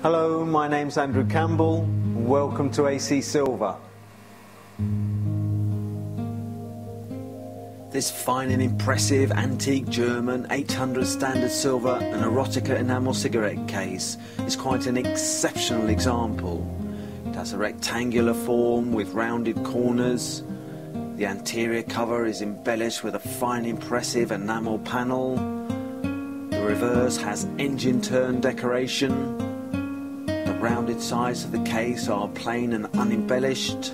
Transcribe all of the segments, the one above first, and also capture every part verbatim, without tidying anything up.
Hello, my name's Andrew Campbell, and welcome to A C Silver. This fine and impressive antique German eight hundred standard silver and erotica enamel cigarette case is quite an exceptional example. It has a rectangular form with rounded corners. The anterior cover is embellished with a fine impressive enamel panel. The reverse has engine turn decoration. The rounded sides of the case are plain and unembellished.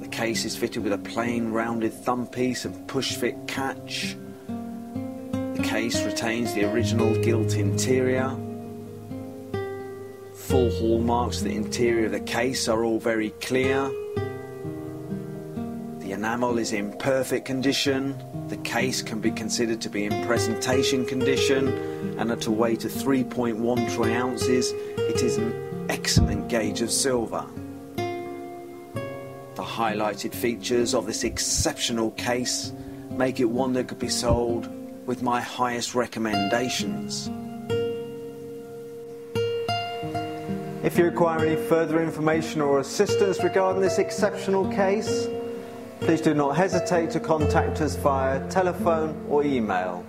The case is fitted with a plain rounded thumb piece and push-fit catch. The case retains the original gilt interior. Full hallmarks of the interior of the case are all very clear. The enamel is in perfect condition. The case can be considered to be in presentation condition, and at a weight of three point one troy ounces it is an excellent gauge of silver. The highlighted features of this exceptional case make it one that could be sold with my highest recommendations. If you require any further information or assistance regarding this exceptional case, please do not hesitate to contact us via telephone or email.